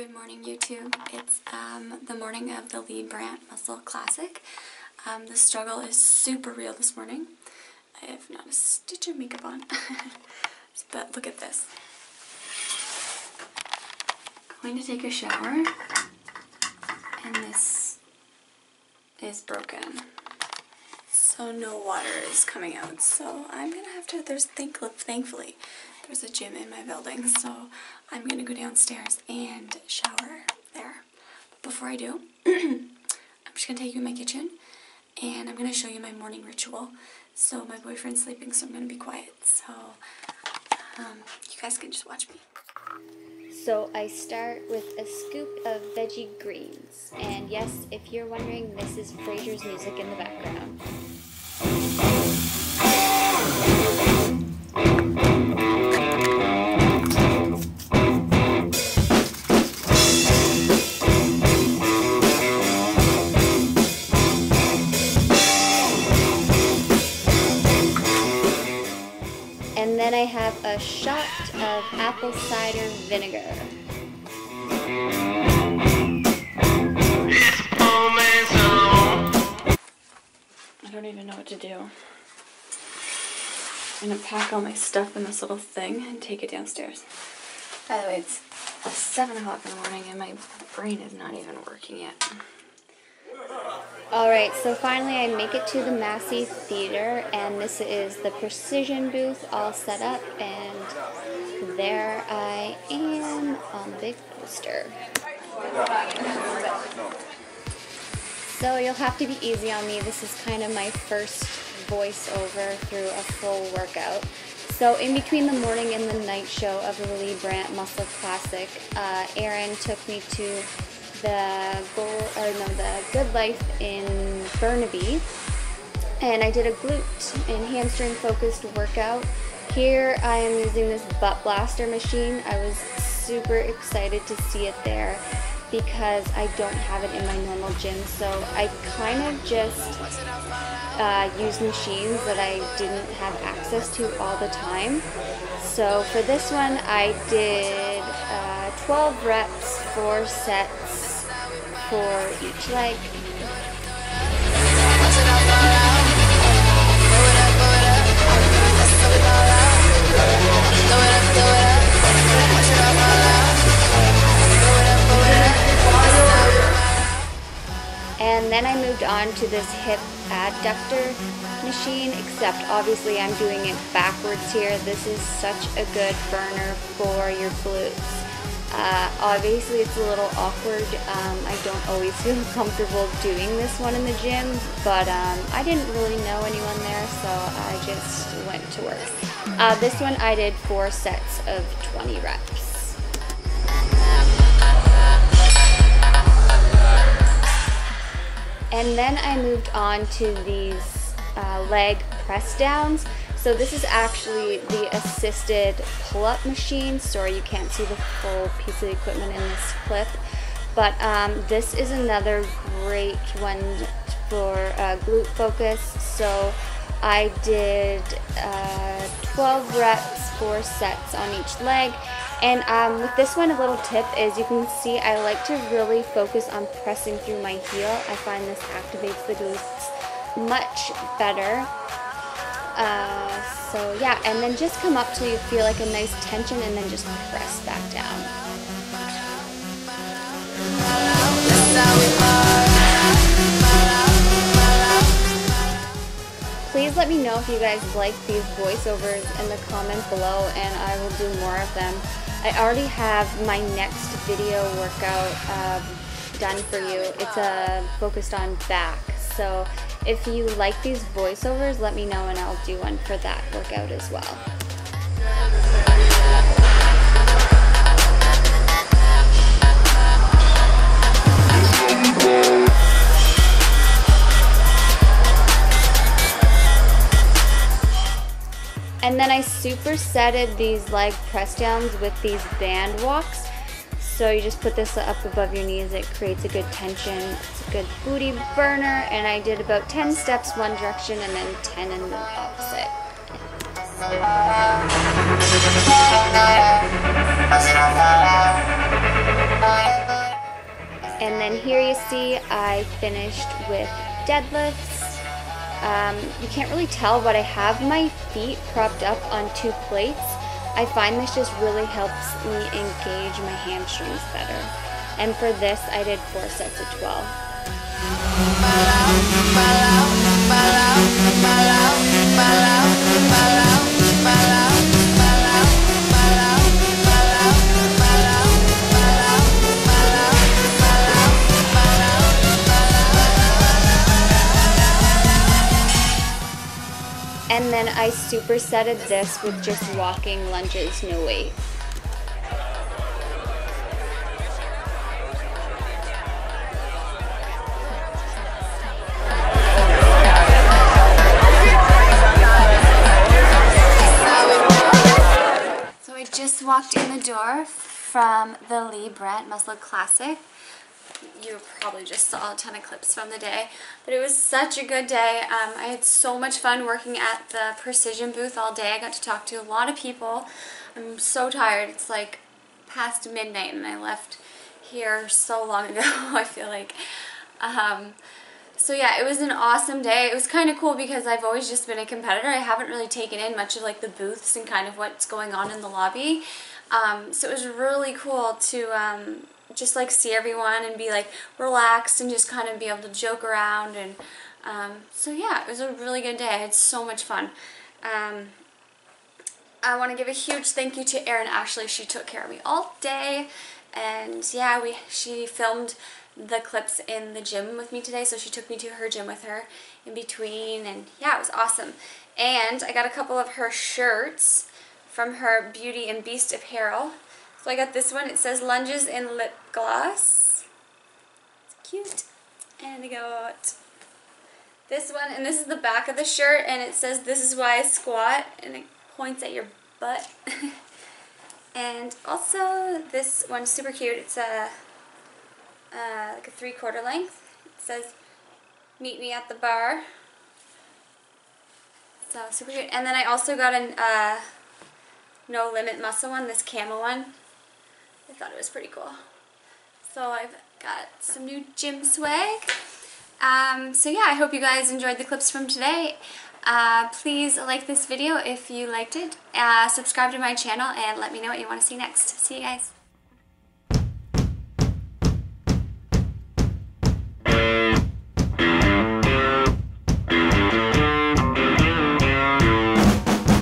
Good morning, YouTube. It's the morning of the Leigh Brandt Muscle Classic. The struggle is super real this morning. I have not a stitch of makeup on, but look at this. Going to take a shower, and this is broken. So no water is coming out. So I'm gonna have to. Thankfully, there's a gym in my building, so I'm gonna go downstairs and shower there. But before I do, I'm just gonna take you in my kitchen, and I'm gonna show you my morning ritual. So my boyfriend's sleeping, so I'm gonna be quiet. So you guys can just watch me. So I start with a scoop of veggie greens, and yes, if you're wondering, this is Frasier's music in the background. And then I have a shot of apple cider vinegar. I don't even know what to do. I'm gonna pack all my stuff in this little thing and take it downstairs. By the way, it's 7 o'clock in the morning and my brain is not even working yet. Alright, so finally I make it to the Massey Theater, and this is the Precision booth all set up, and there I am on the big poster. So you'll have to be easy on me, this is kind of my first voiceover through a full workout. So in between the morning and the night show of the Leigh Brandt Muscle Classic, Aaron took me to the Good Life in Burnaby, and I did a glute and hamstring focused workout. Here I am using this butt blaster machine. I was super excited to see it there because I don't have it in my normal gym, so I kind of just use machines that I didn't have access to all the time. So for this one I did 12 reps, 4 sets for each leg. And then I moved on to this hip adductor machine, except obviously I'm doing it backwards here. This is such a good burner for your glutes. Obviously it's a little awkward, I don't always feel comfortable doing this one in the gym, but I didn't really know anyone there, so I just went to work. This one I did 4 sets of 20 reps. And then I moved on to these leg press downs. So this is actually the assisted pull-up machine. Sorry, you can't see the full piece of equipment in this clip, but this is another great one for glute focus. So I did 12 reps, 4 sets on each leg. And with this one, a little tip is you can see I like to really focus on pressing through my heel. I find this activates the glutes much better. So yeah, and then just come up till you feel like a nice tension and then just press back down. Please let me know if you guys like these voiceovers in the comments below, and I will do more of them. I already have my next video workout done for you. It's focused on back. So if you like these voiceovers, let me know and I'll do one for that workout as well. And then I supersetted these leg press downs with these band walks. So you just put this up above your knees, it creates a good tension, it's a good booty burner, and I did about 10 steps one direction and then 10 in the opposite. And then here you see I finished with deadlifts. You can't really tell, but I have my feet propped up on two plates. I find this just really helps me engage my hamstrings better. And for this, I did 4 sets of 12. And then I supersetted this with just walking lunges, no weight. So I just walked in the door from the Leigh Brandt Muscle Classic. You probably just saw a ton of clips from the day, but it was such a good day. I had so much fun working at the Precision booth all day. I got to talk to a lot of people. I'm so tired. It's like past midnight and I left here so long ago, I feel like. So yeah, it was an awesome day. It was kind of cool because I've always just been a competitor. I haven't really taken in much of like the booths and kind of what's going on in the lobby. So it was really cool to just like see everyone and be like relaxed and just kind of be able to joke around, and so yeah, it was a really good day. I had so much fun. I want to give a huge thank you to Aaron Ashley. She took care of me all day, and yeah, she filmed the clips in the gym with me today, so she took me to her gym with her in between, and yeah, it was awesome. And I got a couple of her shirts from her Beauty and Beast apparel. So I got this one. It says lunges and lip gloss. It's cute. And I got this one, and this is the back of the shirt, and it says this is why I squat, and it points at your butt. And also this one's super cute. It's like a 3/4 length. It says meet me at the bar. So super cute. And then I also got an No Limit Muscle one, this camel one. I thought it was pretty cool. So I've got some new gym swag. So yeah, I hope you guys enjoyed the clips from today. Please like this video if you liked it. Subscribe to my channel and let me know what you want to see next. See you guys.